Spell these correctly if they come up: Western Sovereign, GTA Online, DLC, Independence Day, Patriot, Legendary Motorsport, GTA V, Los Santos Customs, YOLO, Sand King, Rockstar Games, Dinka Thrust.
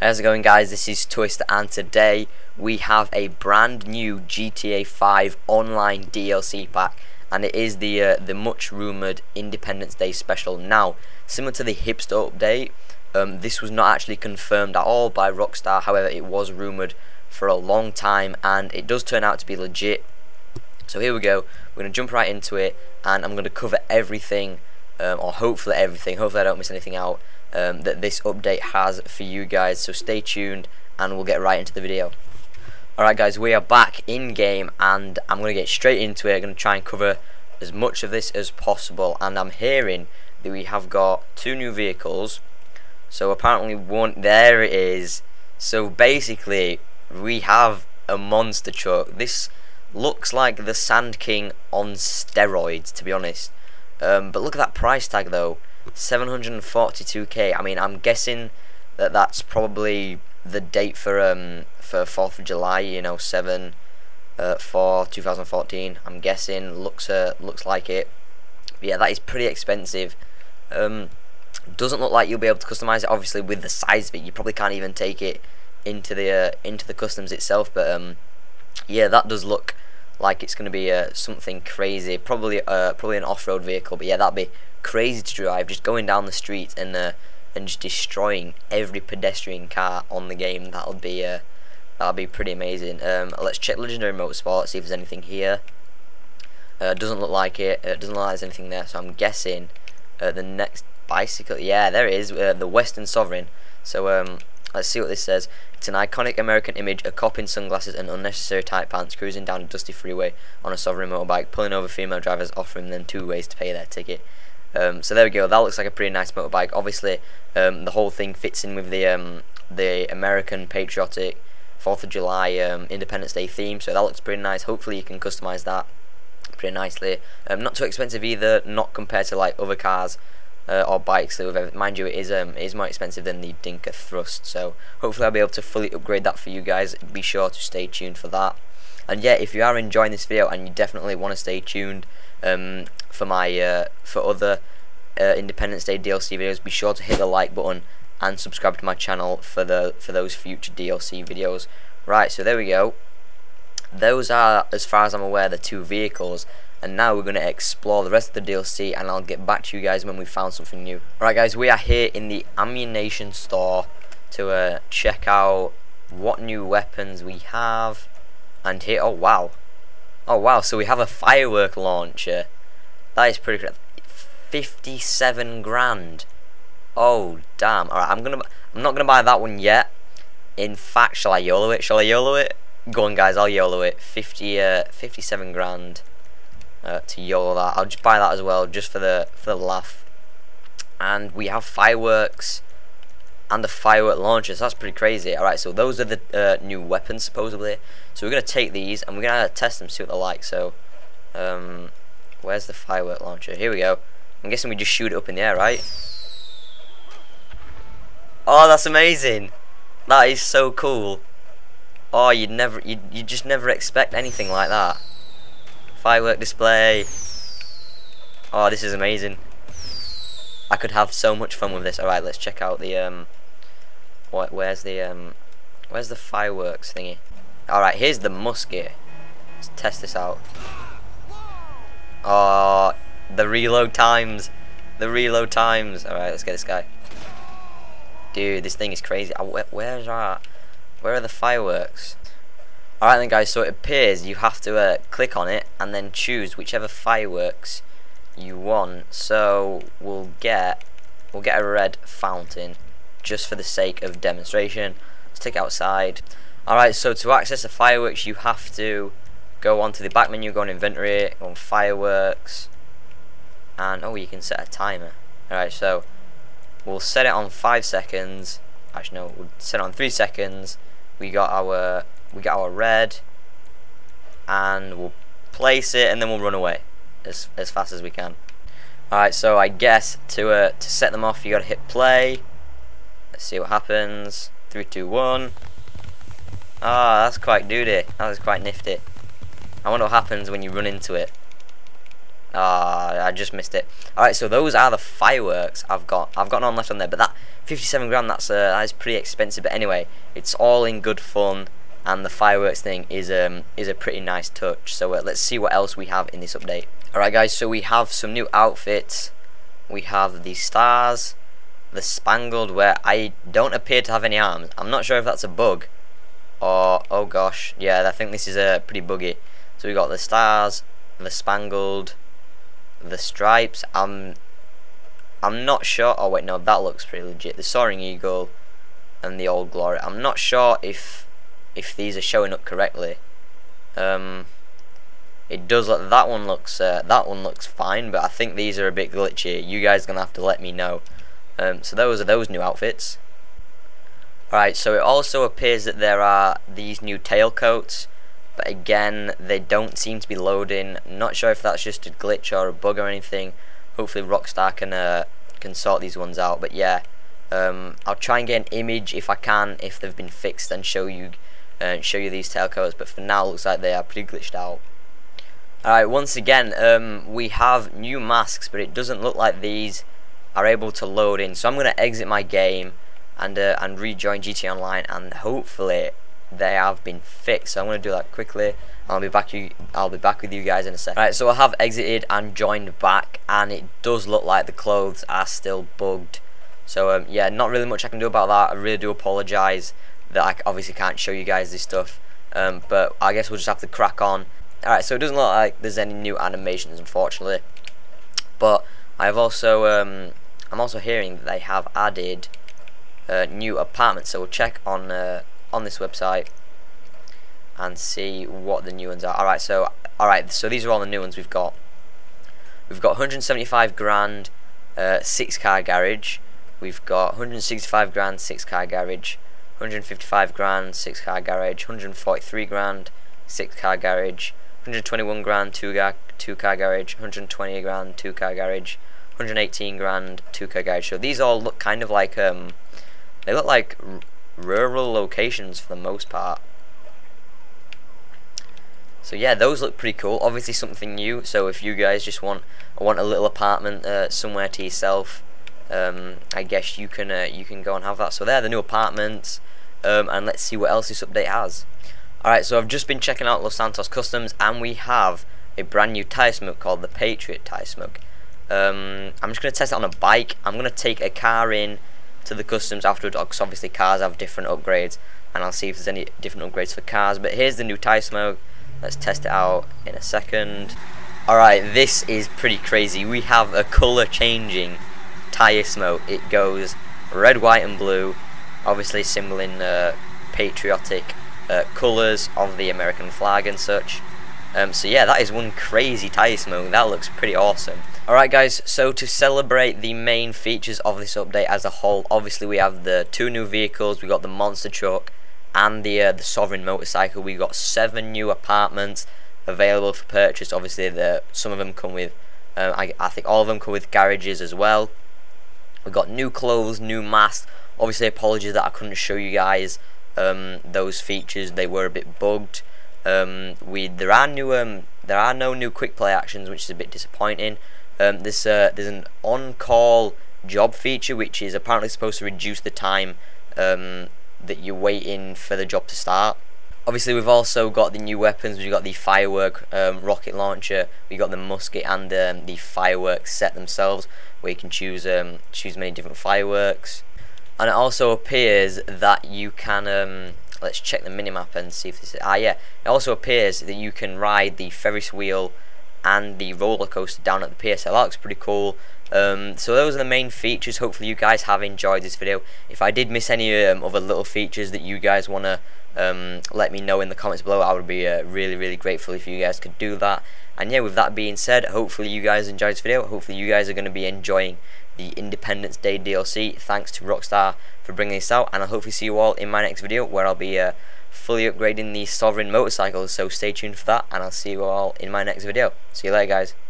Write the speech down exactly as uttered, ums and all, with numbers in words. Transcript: How's it going, guys? This is Twist, and today we have a brand new G T A five Online D L C pack, and it is the uh, the much rumoured Independence Day special. Now, similar to the hipster update, um, this was not actually confirmed at all by Rockstar. However, it was rumoured for a long time, and it does turn out to be legit. So here we go. We're gonna jump right into it, and I'm gonna cover everything, um, or hopefully everything. Hopefully, I don't miss anything out. Um, that this update has for you guys, so stay tuned and we'll get right into the video. Alright guys, we are back in game and I'm going to get straight into it. I'm going to try and cover as much of this as possible, and I'm hearing that we have got two new vehicles. So apparently one, there it is. So basically we have a monster truck. This looks like the Sand King on steroids, to be honest, um, but look at that price tag though, seven hundred forty-two K. I mean, I'm guessing that that's probably the date for um for fourth of July, you know, seven uh, for twenty fourteen. I'm guessing. Looks uh, looks like it. But yeah, that is pretty expensive. Um, doesn't look like you'll be able to customize it. Obviously, with the size of it, you probably can't even take it into the uh, into the customs itself. But um, yeah, that does look like it's going to be uh, something crazy. Probably uh, probably an off-road vehicle. But yeah, that'd be crazy to drive, just going down the street and uh, and just destroying every pedestrian car on the game. That'll be uh, that'll be pretty amazing. Um, let's check Legendary Motorsport, see if there's anything here. Uh, doesn't look like it. Uh, doesn't look like there's anything there. So I'm guessing uh, the next bicycle. Yeah, there it is. Uh, the Western Sovereign. So um, let's see what this says. It's an iconic American image: a cop in sunglasses and unnecessary tight pants cruising down a dusty freeway on a sovereign motorbike, pulling over female drivers, offering them two ways to pay their ticket. Um, so there we go. That looks like a pretty nice motorbike. Obviously, um, the whole thing fits in with the um, the American patriotic fourth of July um, Independence Day theme. So that looks pretty nice. Hopefully, you can customize that pretty nicely. Um, not too expensive either. Not compared to like other cars uh, or bikes. Mind you, it is um, it is more expensive than the Dinka Thrust. So hopefully, I'll be able to fully upgrade that for you guys. Be sure to stay tuned for that. And yeah, if you are enjoying this video and you definitely want to stay tuned um, for my uh, for other uh, Independence Day D L C videos, be sure to hit the like button and subscribe to my channel for the for those future D L C videos. Right, so there we go. Those are, as far as I'm aware, the two vehicles. And now we're going to explore the rest of the D L C, and I'll get back to you guys when we found something new. Alright guys, we are here in the ammunition store to uh, check out what new weapons we have. And here, oh wow, oh wow, so we have a firework launcher. That is pretty cool. fifty-seven grand. Oh damn. Alright, I'm gonna I'm not gonna buy that one yet. In fact, shall I YOLO it? Shall I YOLO it? Go on guys, I'll YOLO it. fifty-seven grand uh, to YOLO that. I'll just buy that as well, just for the for the laugh. And we have fireworks and the firework launchers. That's pretty crazy. Alright, so those are the uh, new weapons, supposedly. So we're going to take these and we're going to test them, see what they're like. So, um, where's the firework launcher? Here we go. I'm guessing we just shoot it up in the air, right? Oh, that's amazing. That is so cool. Oh, you'd never, you'd, you'd just never expect anything like that. Firework display. Oh, this is amazing. I could have so much fun with this. Alright, let's check out the, um, What, where's the um, where's the fireworks thingy? All right, here's the musket. Let's test this out. Oh, the reload times, the reload times. All right, let's get this guy. Dude, this thing is crazy. Where, where's our, where are the fireworks? All right then, guys. So it appears you have to uh, click on it and then choose whichever fireworks you want. So we'll get, we'll get a red fountain. Just for the sake of demonstration, let's take it outside. Alright, so to access the fireworks, you have to go onto the back menu, go on inventory, go on fireworks, and oh, you can set a timer. Alright, so we'll set it on five seconds. Actually, no, we'll set it on three seconds. We got our we got our red, and we'll place it, and then we'll run away as as fast as we can. Alright, so I guess to uh, to set them off, you got to hit play. Let's see what happens. three, two, one. Ah, that's quite doody. That was quite nifty. I wonder what happens when you run into it. Ah, I just missed it. Alright, so those are the fireworks. I've got I've got none left on there, but that fifty-seven grand, that's uh, that is pretty expensive, but anyway, it's all in good fun, and the fireworks thing is um is a pretty nice touch. So uh, let's see what else we have in this update. Alright guys, so we have some new outfits. We have the stars, the spangled, where I don't appear to have any arms. I'm not sure if that's a bug or, oh gosh, yeah, I think this is a uh, pretty buggy. So we got the stars, the spangled, the stripes. I'm I'm not sure. Oh wait, no, that looks pretty legit. The soaring eagle and the old glory. I'm not sure if if these are showing up correctly. Um, it does look, that one looks uh, that one looks fine, but I think these are a bit glitchy. You guys are gonna have to let me know. Um, so those are those new outfits. Alright, so it also appears that there are these new tailcoats, but again, they don't seem to be loading. Not sure if that's just a glitch or a bug or anything. Hopefully Rockstar can uh, can sort these ones out. But yeah, um, I'll try and get an image if I can, if they've been fixed, and show you uh, show you these tailcoats. But for now, it looks like they are pretty glitched out. Alright, once again, um, we have new masks, but it doesn't look like these are able to load in. So I'm going to exit my game and uh, and rejoin G T A Online, and hopefully they have been fixed. So I'm going to do that quickly. I'll be back you I'll be back with you guys in a second. Alright, so I have exited and joined back, and it does look like the clothes are still bugged. So um, yeah, not really much I can do about that. I really do apologise that I obviously can't show you guys this stuff, um, but I guess we'll just have to crack on. Alright, so it doesn't look like there's any new animations, unfortunately, but I've also um, I'm also hearing that they have added uh, new apartments. So we'll check on uh, on this website and see what the new ones are. Alright, so alright, so these are all the new ones we've got. We've got one hundred seventy-five grand, uh, six car garage. We've got one hundred sixty-five grand, six car garage. one hundred fifty-five grand, six car garage. one hundred forty-three grand, six car garage. one hundred twenty-one grand, two car two car garage. one hundred twenty grand, two car garage. one hundred eighteen grand, two car garage. So these all look kind of like um, they look like r rural locations for the most part. So yeah, those look pretty cool. Obviously something new. So if you guys just want want a little apartment uh, somewhere to yourself, um, I guess you can uh, you can go and have that. So there are the new apartments, um, and let's see what else this update has. Alright, so I've just been checking out Los Santos Customs, and we have a brand new tyre smoke called the Patriot tyre smoke. Um, I'm just going to test it on a bike. I'm going to take a car in to the customs afterwards, because obviously cars have different upgrades, and I'll see if there's any different upgrades for cars. But here's the new tyre smoke. Let's test it out in a second. Alright, this is pretty crazy. We have a colour changing tyre smoke. It goes red, white and blue, obviously symboling uh, patriotic Uh, colours of the American flag and such. Um, so yeah, that is one crazy tyre smoke. That looks pretty awesome. Alright guys, so to celebrate the main features of this update as a whole, obviously we have the two new vehicles. We got the monster truck and the uh, the sovereign motorcycle. We got seven new apartments available for purchase. Obviously the some of them come with um, I, I think all of them come with garages as well. We got new clothes, new masks. Obviously apologies that I couldn't show you guys Um, those features. They were a bit bugged. Um, we there are new um, there are no new quick play actions, which is a bit disappointing. Um, this uh, there's an on-call job feature, which is apparently supposed to reduce the time um, that you're waiting for the job to start. Obviously, we've also got the new weapons. We've got the firework um, rocket launcher. We got the musket and um, the fireworks set themselves, where you can choose um, choose many different fireworks. And it also appears that you can, um, let's check the minimap and see if this is, ah yeah, it also appears that you can ride the Ferris wheel and the roller coaster down at the pier. That looks pretty cool. Um, so those are the main features. Hopefully you guys have enjoyed this video. If I did miss any um, other little features that you guys want to um, let me know in the comments below, I would be uh, really, really grateful if you guys could do that. And yeah, with that being said, hopefully you guys enjoyed this video. Hopefully you guys are going to be enjoying the Independence Day D L C. Thanks to Rockstar for bringing this out, and I'll hopefully see you all in my next video, where I'll be uh, fully upgrading the Sovereign motorcycles. So stay tuned for that, and I'll see you all in my next video. See you later, guys.